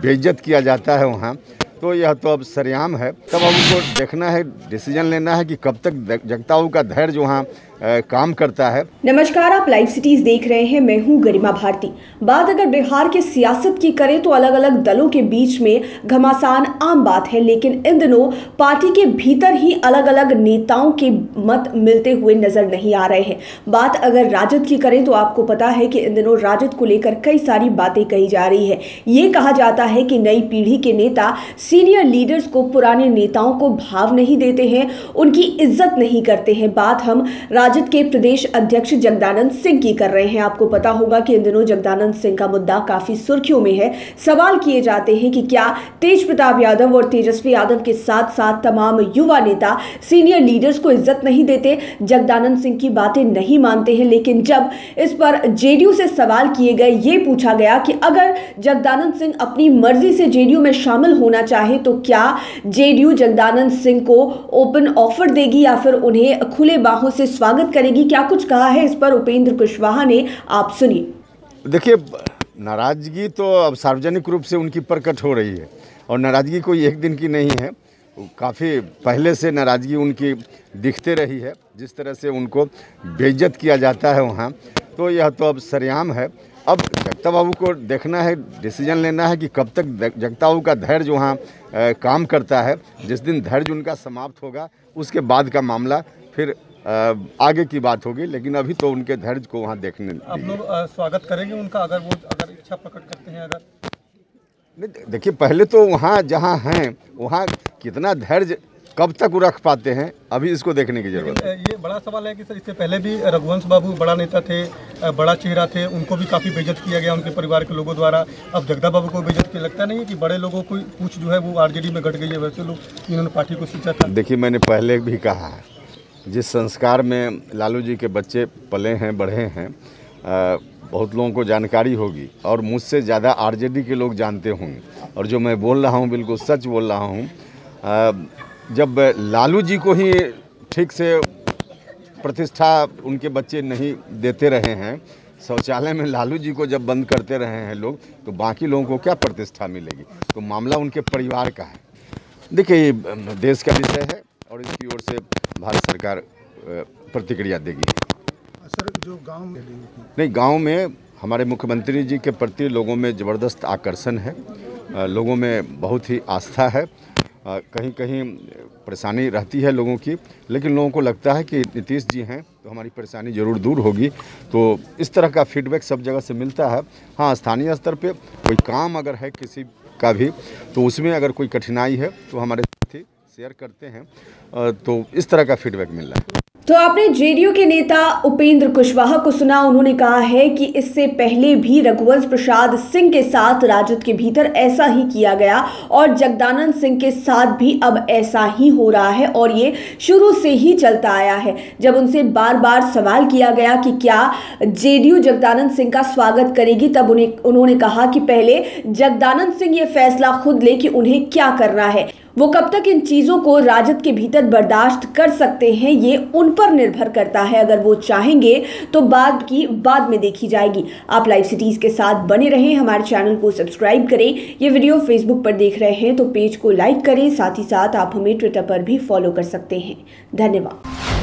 बेइज्जत किया जाता है वहाँ, तो यह तो अब सरेआम है। तब अब उनको देखना है, डिसीजन लेना है कि कब तक जगताओं का धैर्य वहाँ काम करता है। नमस्कार, आप लाइव सिटीज देख रहे हैं, मैं हूं गरिमा भारती। बात अगर बिहार के सियासत की करें तो अलग अलग दलों के बीच में घमासान आम बात है, लेकिन इन दिनों पार्टी के भीतर ही अलग अलग नेताओं के मत मिलते हुए नजर नहीं आ रहे हैं। बात अगर राजद की करें तो आपको पता है कि इन दिनों राजद को लेकर कई सारी बातें कही जा रही है। ये कहा जाता है कि नई पीढ़ी के नेता सीनियर लीडर्स को, पुराने नेताओं को भाव नहीं देते हैं, उनकी इज्जत नहीं करते हैं। बात हम राजद के प्रदेश अध्यक्ष जगदानंद सिंह की कर रहे हैं। आपको पता होगा कि इन दिनों जगदानंद सिंह का मुद्दा काफी सुर्खियों में है। सवाल किए जाते हैं कि क्या तेज प्रताप यादव और तेजस्वी यादव के साथ साथ तमाम युवा नेता सीनियर लीडर्स को इज्जत नहीं देते, जगदानंद सिंह की बातें नहीं मानते हैं। लेकिन जब इस पर जेडीयू से सवाल किए गए, ये पूछा गया कि अगर जगदानंद सिंह अपनी मर्जी से जेडीयू में शामिल होना चाहे तो क्या जेडीयू जगदानंद सिंह को ओपन ऑफर देगी या फिर उन्हें खुले बाहों से स्वागत करेगी, क्या कुछ कहा है इस पर उपेंद्र कुशवाहा ने, आप सुनिए। देखिए, नाराजगी तो अब सार्वजनिक रूप से उनकी प्रकट हो रही है और नाराजगी कोई एक दिन की नहीं है, काफ़ी पहले से नाराजगी उनकी दिखते रही है। जिस तरह से उनको बेइज्जत किया जाता है वहाँ, तो यह तो अब सरेआम है। अब जगता बाबू को देखना है, डिसीजन लेना है कि कब तक जगताओं का धैर्य वहाँ काम करता है। जिस दिन धैर्य उनका समाप्त होगा उसके बाद का मामला फिर आगे की बात होगी, लेकिन अभी तो उनके धैर्य को वहाँ देखने आप लोग स्वागत करेंगे उनका, अगर वो इच्छा प्रकट करते हैं। अगर देखिए, पहले तो वहाँ जहाँ हैं वहाँ कितना धैर्य कब तक वो रख पाते हैं, अभी इसको देखने की जरूरत है। ये बड़ा सवाल है कि सर, इससे पहले भी रघुवंश बाबू बड़ा नेता थे, बड़ा चेहरा थे, उनको भी काफ़ी बेइज्जत किया गया उनके परिवार के लोगों द्वारा। अब जगदा बाबू को बेइज्जत किया, लगता नहीं है कि बड़े लोगों को पूछ जो है वो आरजेडी में घट गई है, वैसे लोग जिन्होंने पार्टी को सींचा था। देखिए, मैंने पहले भी कहा है, जिस संस्कार में लालू जी के बच्चे पले हैं, बढ़े हैं, बहुत लोगों को जानकारी होगी और मुझसे ज़्यादा आरजेडी के लोग जानते होंगे। और जो मैं बोल रहा हूं बिल्कुल सच बोल रहा हूं। जब लालू जी को ही ठीक से प्रतिष्ठा उनके बच्चे नहीं देते रहे हैं, शौचालय में लालू जी को जब बंद करते रहे हैं लोग, तो बाकी लोगों को क्या प्रतिष्ठा मिलेगी। तो मामला उनके परिवार का है। देखिए, ये देश का विषय है और इसकी ओर से भारत सरकार प्रतिक्रिया देगी। सर, जो गांव में नहीं, गांव में हमारे मुख्यमंत्री जी के प्रति लोगों में ज़बरदस्त आकर्षण है, लोगों में बहुत ही आस्था है। कहीं कहीं परेशानी रहती है लोगों की, लेकिन लोगों को लगता है कि नीतीश जी हैं तो हमारी परेशानी ज़रूर दूर होगी। तो इस तरह का फीडबैक सब जगह से मिलता है। हाँ, स्थानीय स्तर पर कोई काम अगर है किसी का भी, तो उसमें अगर कोई कठिनाई है तो हमारे साथी शेयर करते हैं, तो इस तरह का फीडबैक मिल रहा है। तो आपने जेडीयू के नेता उपेंद्र कुशवाहा को सुना। उन्होंने कहा है कि इससे पहले भी रघुवंश प्रसाद सिंह के साथ राजद के भीतर ऐसा ही किया गया और जगदानंद सिंह के साथ भी अब ऐसा ही हो रहा है और ये शुरू से ही चलता आया है। जब उनसे बार बार सवाल किया गया कि क्या जेडीयू जगदानंद सिंह का स्वागत करेगी, तब उन्होंने कहा कि पहले जगदानंद सिंह ये फैसला खुद ले कि उन्हें क्या करना है। वो कब तक इन चीज़ों को राजद के भीतर बर्दाश्त कर सकते हैं, ये उन पर निर्भर करता है। अगर वो चाहेंगे तो बाद में देखी जाएगी। आप लाइव सिटीज़ के साथ बने रहें, हमारे चैनल को सब्सक्राइब करें। ये वीडियो फेसबुक पर देख रहे हैं तो पेज को लाइक करें, साथ ही साथ आप हमें ट्विटर पर भी फॉलो कर सकते हैं। धन्यवाद।